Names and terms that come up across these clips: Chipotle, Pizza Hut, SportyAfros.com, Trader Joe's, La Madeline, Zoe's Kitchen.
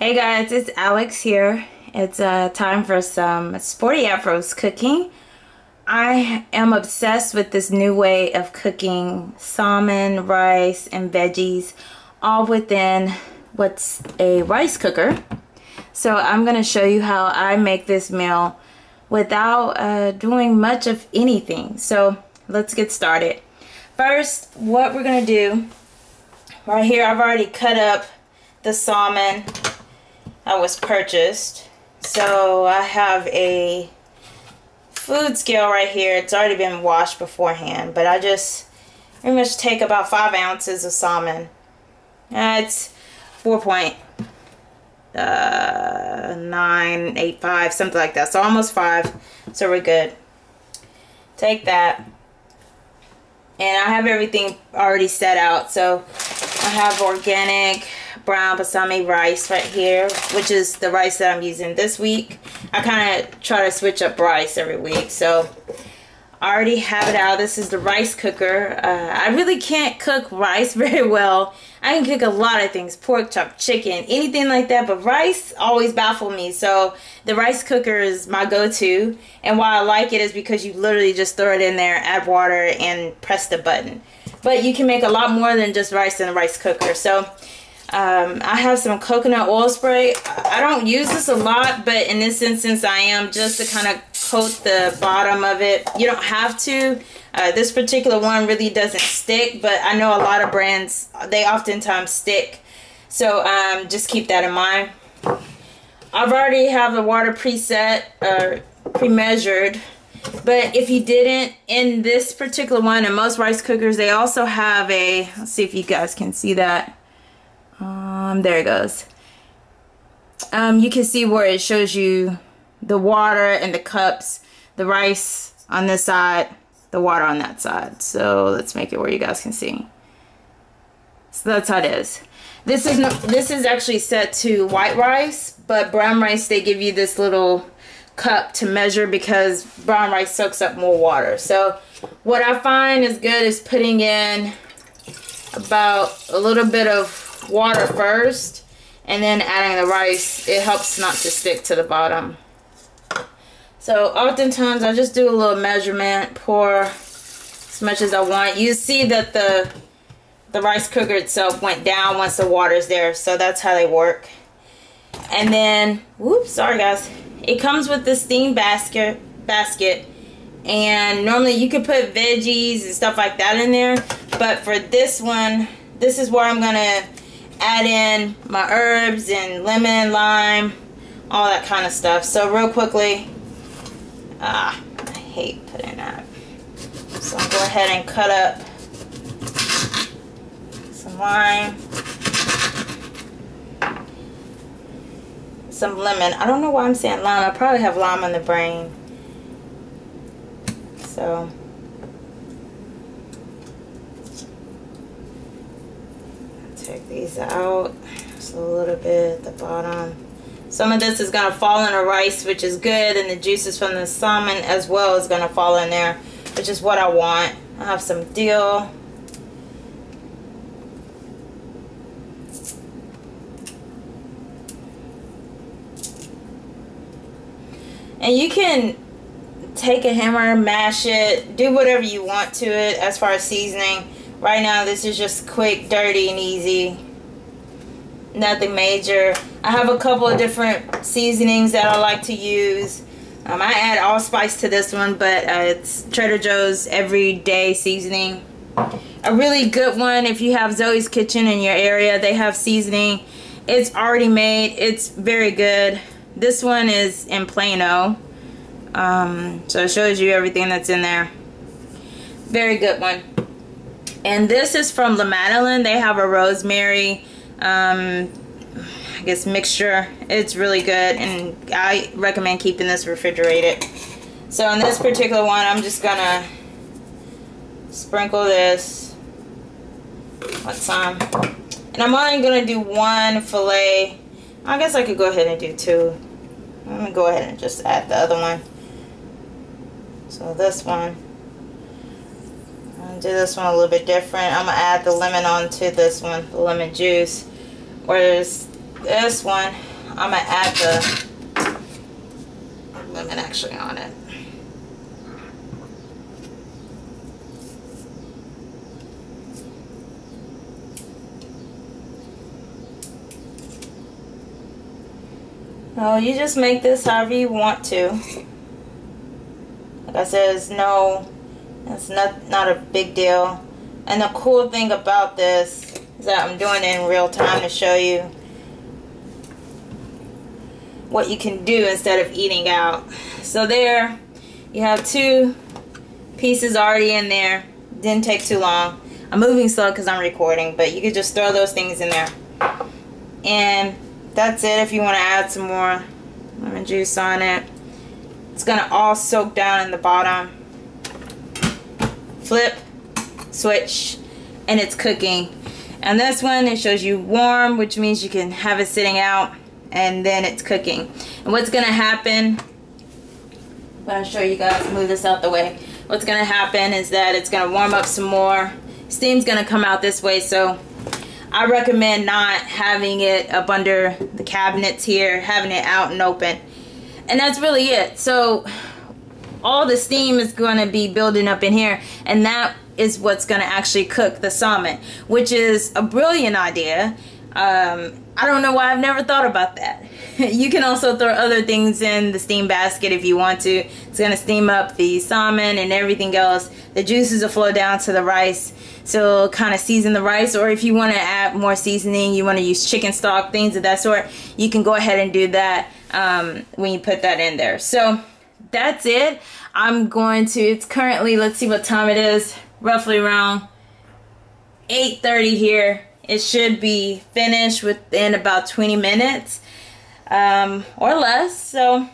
Hey guys, it's Alex here. It's time for some Sporty Afros cooking. I am obsessed with this new way of cooking salmon, rice, and veggies all within what's a rice cooker. So I'm going to show you how I make this meal without doing much of anything. So let's get started. First, what we're going to do right here, I've already cut up the salmon that was purchased. So I have a food scale right here. It's already been washed beforehand, but I just pretty much take about 5 ounces of salmon. It's 4.985, something like that. So almost 5. So we're good. Take that. And I have everything already set out. So I have organic brown basmati rice right here, which is the rice that I'm using this week. I kind of try to switch up rice every week, so I already have it out. This is the rice cooker. I really can't cook rice very well. I can cook a lot of things, pork chop, chicken, anything like that, but rice always baffled me. So the rice cooker is my go-to, and why I like it is because you literally just throw it in there, add water, and press the button. But you can make a lot more than just rice in a rice cooker. So I have some coconut oil spray. I don't use this a lot, but in this instance I am, just to kind of coat the bottom of it. You don't have to. This particular one really doesn't stick, but I know a lot of brands, they oftentimes stick. So just keep that in mind. I've already have the water preset or pre-measured. But if you didn't, in this particular one, and most rice cookers, they also have a, let's see if you guys can see that. There it goes. You can see where it shows you the water and the cups, the rice on this side, the water on that side. So let's make it where you guys can see. So that's how it is. This is actually set to white rice, but brown rice, they give you this little cup to measure because brown rice soaks up more water. So what I find is good is putting in about a little bit of water first and then adding the rice. It helps not to stick to the bottom. So oftentimes I just do a little measurement, pour as much as I want. You see that the rice cooker itself went down once the water's there, so that's how they work. And then, whoops, sorry guys, it comes with the steam basket, and normally you could put veggies and stuff like that in there, but for this one, this is where I'm gonna add in my herbs and lemon, lime, all that kind of stuff. So real quickly, I hate putting that. So I'll go ahead and cut up some lime, some lemon. I don't know why I'm saying lime. I probably have lime on the brain. So. Check these out, just a little bit at the bottom. Some of this is going to fall in the rice, which is good, and the juices from the salmon as well is going to fall in there, which is what I want. I have some dill. And you can take a hammer, mash it, do whatever you want to it as far as seasoning. Right now, this is just quick, dirty, and easy. Nothing major. I have a couple of different seasonings that I like to use. I add allspice to this one, but it's Trader Joe's everyday seasoning. A really good one, if you have Zoe's Kitchen in your area, they have seasoning. It's already made. It's very good. This one is in Plano. So it shows you everything that's in there. Very good one. And this is from La Madeline. They have a rosemary, I guess, mixture. It's really good, and I recommend keeping this refrigerated. So in this particular one, I'm just going to sprinkle this with some. And I'm only going to do one fillet. I guess I could go ahead and do two. I'm going to go ahead and just add the other one. So this one. Do this one a little bit different. I'm gonna add the lemon onto this one, the lemon juice. Whereas this one, I'm going to add the lemon actually on it. Oh, you just make this however you want to. Like I said, it's not a big deal. And the cool thing about this is that I'm doing it in real time to show you what you can do instead of eating out. So there, you have two pieces already in there. Didn't take too long. I'm moving slow because I'm recording, but you could just throw those things in there. And that's it. If you want to add some more lemon juice on it, it's going to all soak down in the bottom. Flip, switch, and it's cooking. And this one, it shows you warm, which means you can have it sitting out, and then it's cooking. And what's going to happen, I'm going to show you guys, move this out the way. What's going to happen is that it's going to warm up some more. Steam's going to come out this way, so I recommend not having it up under the cabinets here, having it out and open. And that's really it. So all the steam is going to be building up in here, and that is what's going to actually cook the salmon, which is a brilliant idea. I don't know why I've never thought about that. You can also throw other things in the steam basket if you want to. It's going to steam up the salmon and everything else. The juices will flow down to the rice, so kind of season the rice. Or if you want to add more seasoning, you want to use chicken stock, things of that sort, you can go ahead and do that when you put that in there. So that's it. I'm going to, it's currently, let's see what time it is, roughly around 8:30 here. It should be finished within about 20 minutes or less. So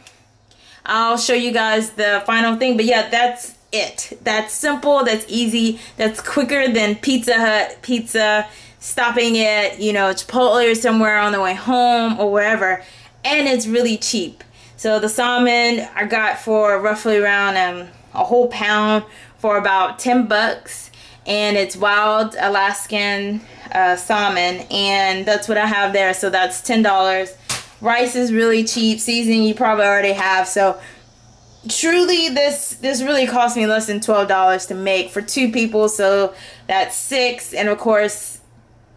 I'll show you guys the final thing. But yeah, that's it. That's simple. That's easy. That's quicker than Pizza Hut pizza, stopping at, you know, Chipotle or somewhere on the way home or wherever. And it's really cheap. So the salmon I got for roughly around a whole pound for about $10. And it's wild Alaskan salmon, and that's what I have there. So that's $10. Rice is really cheap. Seasoning you probably already have. So truly this really cost me less than $12 to make for two people. So that's $6. And of course,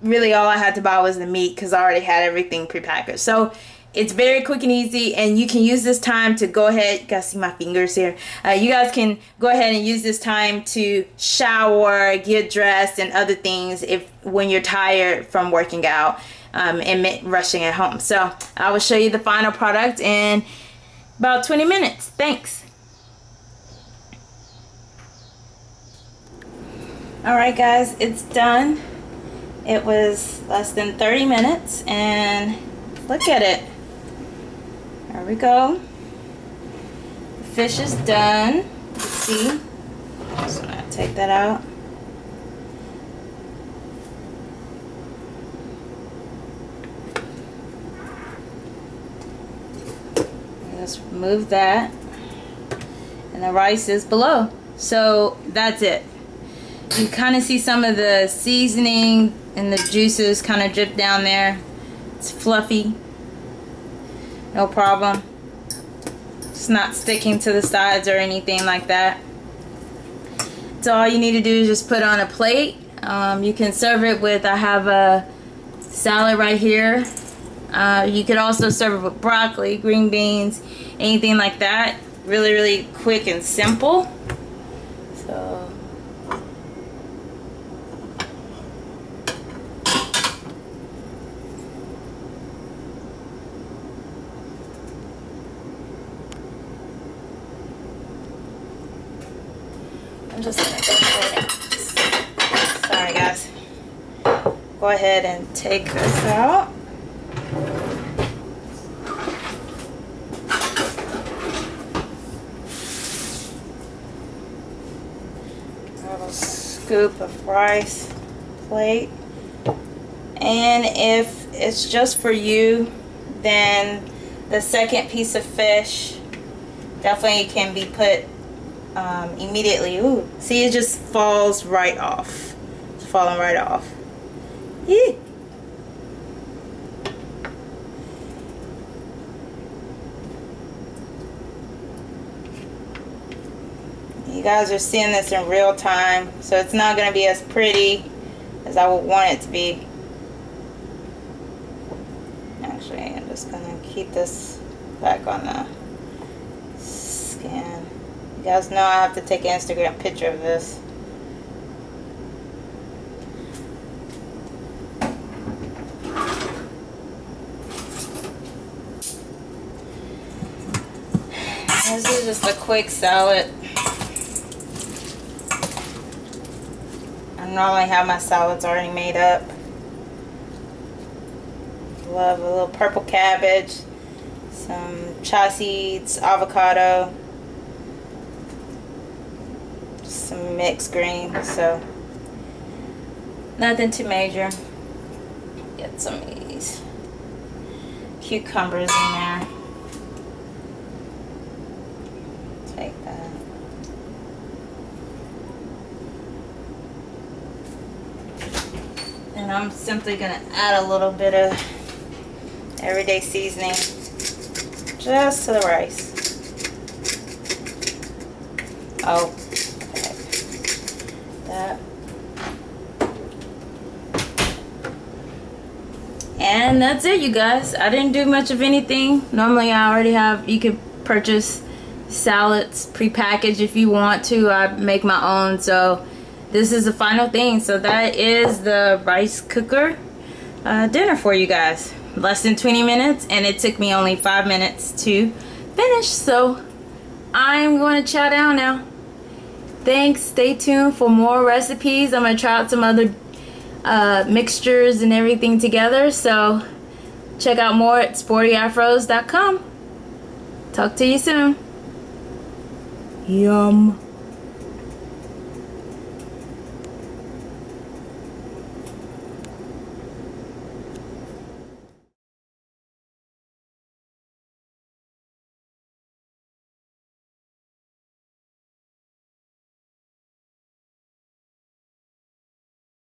really all I had to buy was the meat because I already had everything prepackaged. So it's very quick and easy, and you can use this time to go ahead. You guys see my fingers here. You guys can go ahead and use this time to shower, get dressed, and other things when you're tired from working out and rushing at home. So I will show you the final product in about 20 minutes. Thanks. All right, guys, it's done. It was less than 30 minutes, and look at it. There we go. The fish is done. Let's see. So I'm gonna take that out. Let's remove that. And the rice is below. So that's it. You kind of see some of the seasoning and the juices kind of drip down there. It's fluffy. No problem. It's not sticking to the sides or anything like that. So all you need to do is just put on a plate. You can serve it with, I have a salad right here. You could also serve it with broccoli, green beans, anything like that. Really, really quick and simple. So I'm just going to go ahead and, sorry guys, go ahead and take this out. A little scoop of rice plate. And if it's just for you, then the second piece of fish definitely can be put immediately. Ooh, see, it just falls right off. It's falling right off. Eek. You guys are seeing this in real time, so it's not going to be as pretty as I would want it to be. Actually, I'm just going to keep this back on the skin. You guys know I have to take an Instagram picture of this. This is just a quick salad. I normally have my salads already made up. Love a little purple cabbage, some chia seeds, avocado, some mixed greens, so nothing too major. Get some of these cucumbers in there. Take that. And I'm simply going to add a little bit of everyday seasoning just to the rice. Oh, okay. That. And that's it, you guys. I didn't do much of anything. Normally I already have, you can purchase salads prepackaged if you want to. I make my own, so this is the final thing. So that is the rice cooker dinner for you guys. Less than 20 minutes, and it took me only 5 minutes to finish. So I'm going to chow down now. Thanks. Stay tuned for more recipes. I'm going to try out some other mixtures and everything together. So check out more at SportyAfros.com. Talk to you soon. Yum.